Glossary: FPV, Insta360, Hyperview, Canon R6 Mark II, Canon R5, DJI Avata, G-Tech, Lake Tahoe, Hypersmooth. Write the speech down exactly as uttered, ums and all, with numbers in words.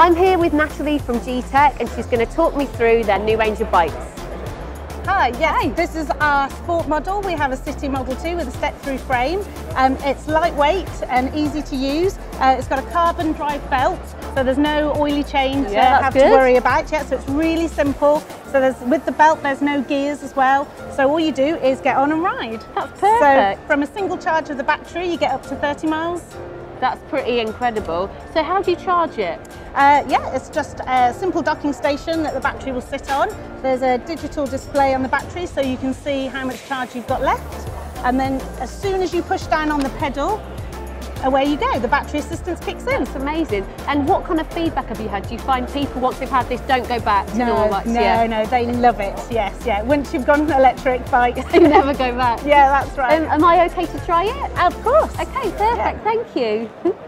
I'm here with Natalie from G-Tech and she's going to talk me through their new range of bikes. Hi, yes, hey. This is our sport model. We have a city model too with a step-through frame. Um, it's lightweight and easy to use. Uh, it's got a carbon drive belt, so there's no oily chain to yeah, have good. to worry about yet, so it's really simple. So there's, with the belt, there's no gears as well. So all you do is get on and ride. That's perfect. So from a single charge of the battery, you get up to thirty miles. That's pretty incredible. So how do you charge it? Uh, yeah, it's just a simple docking station that the battery will sit on. There's a digital display on the battery so you can see how much charge you've got left. And then as soon as you push down on the pedal, away you go. The battery assistance kicks in. It's amazing. And what kind of feedback have you had? Do you find people, once they've had this, don't go back to normal bikes? No, yeah. no, they love it. Yes, yeah. Once you've gone electric bikes, you never go back. Yeah, that's right. Um, am I okay to try it? Of course. Okay, perfect. Yeah. Thank you.